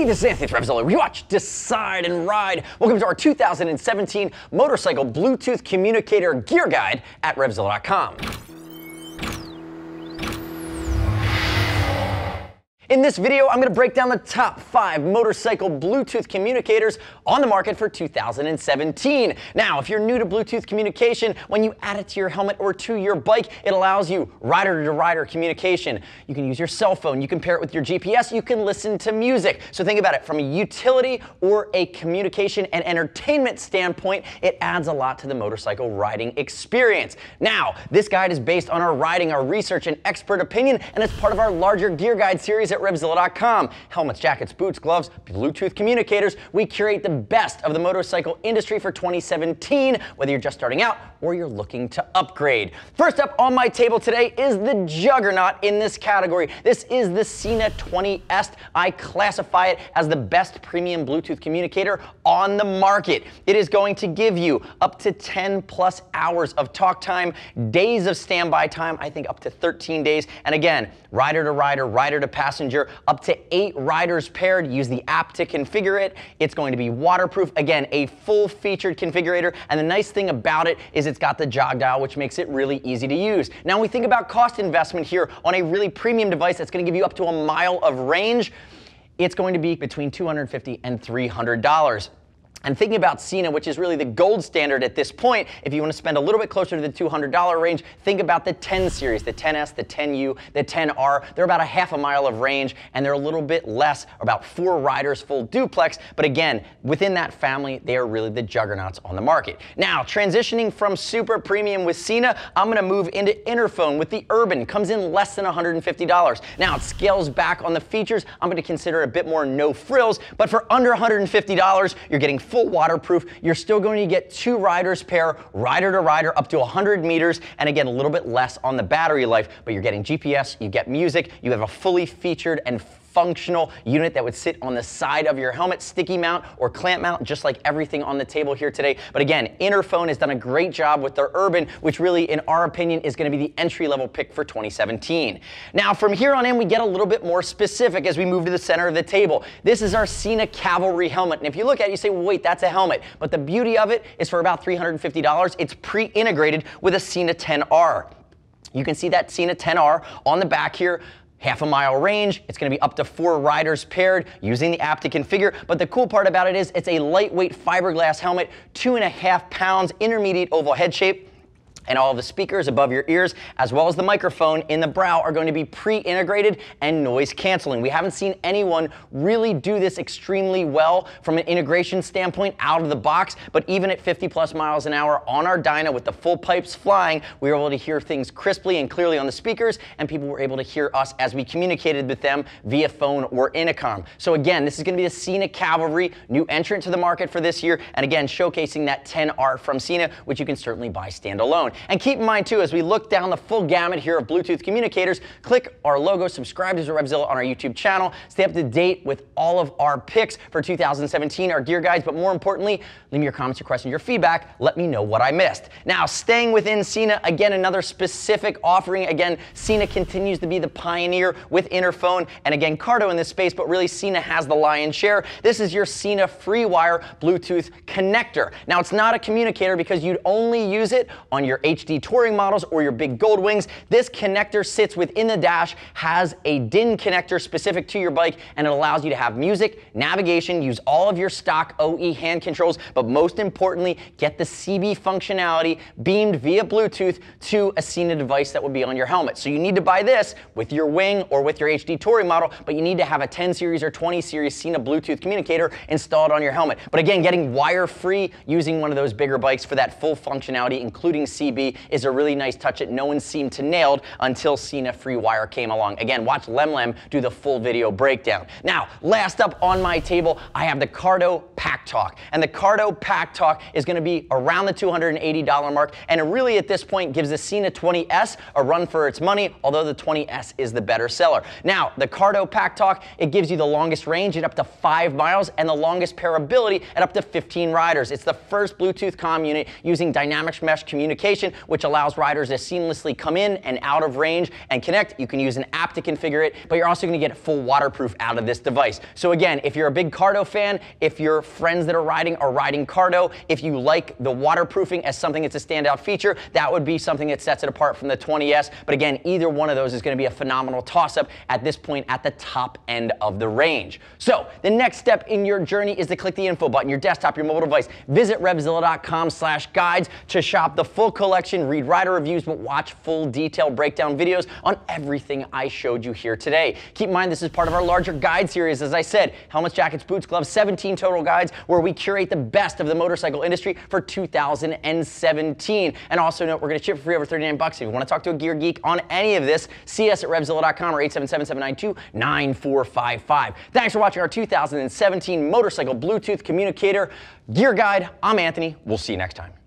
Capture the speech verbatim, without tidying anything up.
Hey, this is Anthony from RevZilla. We watch, decide, and ride. Welcome to our two thousand seventeen Motorcycle Bluetooth Communicator Gear Guide at RevZilla dot com. In this video, I'm gonna break down the top five motorcycle Bluetooth communicators on the market for two thousand seventeen. Now, if you're new to Bluetooth communication, when you add it to your helmet or to your bike, it allows you rider-to-rider communication. You can use your cell phone, you can pair it with your G P S, you can listen to music. So think about it from a utility or a communication and entertainment standpoint, it adds a lot to the motorcycle riding experience. Now, this guide is based on our riding, our research, and expert opinion, and it's part of our larger gear guide series at RevZilla dot com. Helmets, jackets, boots, gloves, Bluetooth communicators. We curate the best of the motorcycle industry for twenty seventeen, whether you're just starting out or you're looking to upgrade. First up on my table today is the juggernaut in this category. This is the Sena twenty S. I classify it as the best premium Bluetooth communicator on the market. It is going to give you up to ten plus hours of talk time, days of standby time, I think up to thirteen days. And again, rider to rider, rider to passenger, up to eight riders paired. Use the app to configure it. It's going to be waterproof. Again, a full-featured configurator, and the nice thing about it is it's got the jog dial, which makes it really easy to use. Now, when we think about cost investment here on a really premium device that's going to give you up to a mile of range, it's going to be between two hundred fifty dollars and three hundred dollars. And thinking about Sena, which is really the gold standard at this point, if you want to spend a little bit closer to the two hundred dollar range, think about the ten series, the ten S, the ten U, the ten R. They're about a half a mile of range, and they're a little bit less, about four riders full duplex. But again, within that family, they are really the juggernauts on the market. Now, transitioning from super premium with Sena, I'm going to move into Interphone with the Urban. Comes in less than one hundred fifty dollars. Now, it scales back on the features. I'm going to consider it a bit more no frills, but for under one hundred fifty dollars, you're getting full waterproof. You're still going to get two riders pair, rider to rider, up to one hundred meters, and again, a little bit less on the battery life, but you're getting G P S, you get music, you have a fully featured and functional unit that would sit on the side of your helmet, sticky mount or clamp mount, just like everything on the table here today. But again, Interphone has done a great job with their Urban, which really, in our opinion, is going to be the entry-level pick for twenty seventeen. Now, from here on in, we get a little bit more specific as we move to the center of the table. This is our Sena Cavalry helmet, and if you look at it, you say, well, wait, that's a helmet. But the beauty of it is for about three hundred fifty dollars, it's pre-integrated with a Sena ten R. You can see that Sena ten R on the back here. Half a mile range, it's gonna be up to four riders paired using the app to configure, but the cool part about it is it's a lightweight fiberglass helmet, two and a half pounds, intermediate oval head shape, and all the speakers above your ears, as well as the microphone in the brow, are going to be pre-integrated and noise canceling. We haven't seen anyone really do this extremely well from an integration standpoint out of the box, but even at fifty plus miles an hour on our Dyna with the full pipes flying, we were able to hear things crisply and clearly on the speakers, and people were able to hear us as we communicated with them via phone or intercom. So again, this is going to be the Sena Cavalry, new entrant to the market for this year, and again, showcasing that ten R from Sena, which you can certainly buy standalone. And keep in mind too, as we look down the full gamut here of Bluetooth communicators, click our logo, subscribe to RevZilla on our YouTube channel, stay up to date with all of our picks for two thousand seventeen, our gear guides, but more importantly, leave me your comments, your questions, your feedback, let me know what I missed. Now, staying within Sena, again, another specific offering. Again, Sena continues to be the pioneer with Interphone, and again, Cardo in this space, but really Sena has the lion's share. This is your Sena Freewire Bluetooth connector. Now, it's not a communicator because you'd only use it on your H D touring models or your big gold wings. This connector sits within the dash, has a D I N connector specific to your bike, and it allows you to have music, navigation, use all of your stock O E hand controls, but most importantly, get the C B functionality beamed via Bluetooth to a Sena device that would be on your helmet. So you need to buy this with your wing or with your H D touring model, but you need to have a ten series or twenty series Sena Bluetooth communicator installed on your helmet. But again, getting wire-free using one of those bigger bikes for that full functionality, including C B, is a really nice touch that no one seemed to nailed until Sena Freewire came along. Again, watch LemLem do the full video breakdown. Now, last up on my table, I have the Cardo PackTalk, and the Cardo PackTalk is going to be around the two hundred eighty dollar mark, and it really at this point gives the Sena twenty S a run for its money, although the twenty S is the better seller. Now, the Cardo PackTalk, it gives you the longest range at up to five miles and the longest pairability at up to fifteen riders. It's the first Bluetooth comm unit using dynamic mesh communication. configuration, which allows riders to seamlessly come in and out of range and connect. You can use an app to configure it, but you're also going to get full waterproof out of this device. So again, if you're a big Cardo fan, if your friends that are riding are riding Cardo, if you like the waterproofing as something that's a standout feature, that would be something that sets it apart from the twenty S. But again, either one of those is going to be a phenomenal toss-up at this point at the top end of the range. So the next step in your journey is to click the info button, your desktop, your mobile device. Visit revzilla dot com slash guides to shop the full collection, read rider reviews, but watch full detailed breakdown videos on everything I showed you here today. Keep in mind, this is part of our larger guide series, as I said, helmets, jackets, boots, gloves, seventeen total guides, where we curate the best of the motorcycle industry for two thousand seventeen. And also note, we're going to ship for free over thirty-nine bucks. If you want to talk to a gear geek on any of this, see us at revzilla dot com or eight seven seven, seven nine two, nine four five five. Thanks for watching our two thousand seventeen Motorcycle Bluetooth Communicator Gear Guide. I'm Anthony. We'll see you next time.